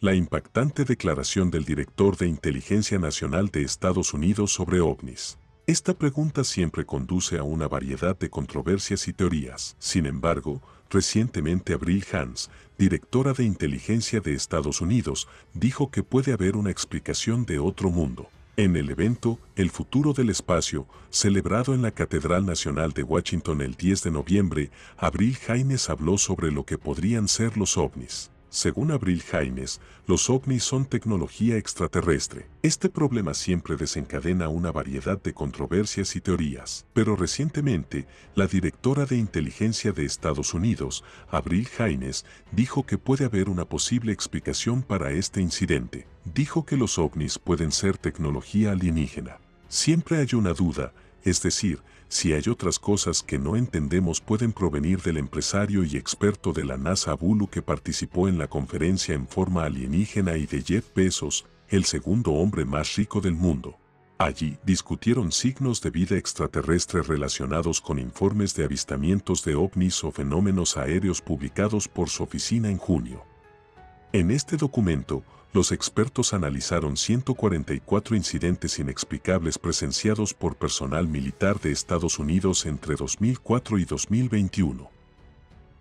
La impactante declaración del director de Inteligencia Nacional de Estados Unidos sobre ovnis. Esta pregunta siempre conduce a una variedad de controversias y teorías. Sin embargo, recientemente Avril Haines, directora de Inteligencia de Estados Unidos, dijo que puede haber una explicación de otro mundo. En el evento El futuro del espacio, celebrado en la Catedral Nacional de Washington el 10 de noviembre, Avril Haines habló sobre lo que podrían ser los ovnis. Según Avril Haines, los ovnis son tecnología extraterrestre. Este problema siempre desencadena una variedad de controversias y teorías. Pero recientemente, la directora de Inteligencia de Estados Unidos, Avril Haines, dijo que puede haber una posible explicación para este incidente. Dijo que los ovnis pueden ser tecnología alienígena. Siempre hay una duda, es decir, si hay otras cosas que no entendemos pueden provenir del empresario y experto de la NASA Bulu que participó en la conferencia en forma alienígena y de Jeff Bezos, el segundo hombre más rico del mundo. Allí discutieron signos de vida extraterrestre relacionados con informes de avistamientos de ovnis o fenómenos aéreos publicados por su oficina en junio. En este documento, los expertos analizaron 144 incidentes inexplicables presenciados por personal militar de Estados Unidos entre 2004 y 2021.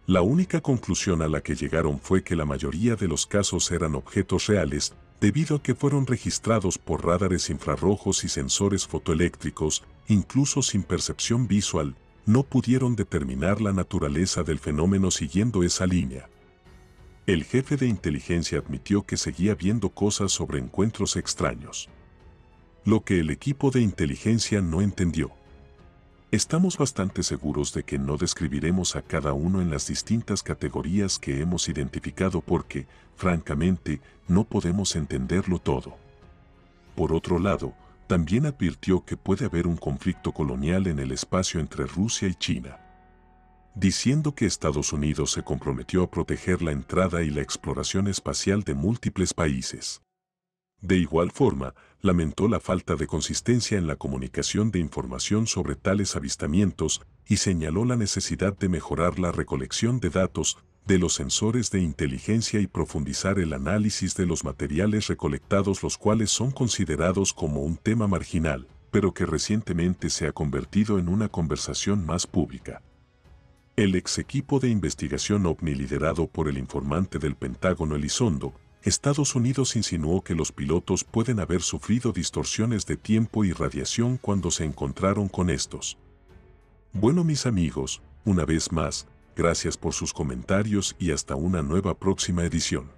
La única conclusión a la que llegaron fue que la mayoría de los casos eran objetos reales, debido a que fueron registrados por radares infrarrojos y sensores fotoeléctricos, incluso sin percepción visual, no pudieron determinar la naturaleza del fenómeno siguiendo esa línea. El jefe de inteligencia admitió que seguía viendo cosas sobre encuentros extraños. Lo que el equipo de inteligencia no entendió. Estamos bastante seguros de que no describiremos a cada uno en las distintas categorías que hemos identificado porque, francamente, no podemos entenderlo todo. Por otro lado, también advirtió que puede haber un conflicto colonial en el espacio entre Rusia y China, diciendo que Estados Unidos se comprometió a proteger la entrada y la exploración espacial de múltiples países. De igual forma, lamentó la falta de consistencia en la comunicación de información sobre tales avistamientos y señaló la necesidad de mejorar la recolección de datos de los sensores de inteligencia y profundizar el análisis de los materiales recolectados, los cuales son considerados como un tema marginal, pero que recientemente se ha convertido en una conversación más pública. El ex equipo de investigación OVNI liderado por el informante del Pentágono Elizondo, Estados Unidos insinuó que los pilotos pueden haber sufrido distorsiones de tiempo y radiación cuando se encontraron con estos. Bueno, mis amigos, una vez más, gracias por sus comentarios y hasta una nueva próxima edición.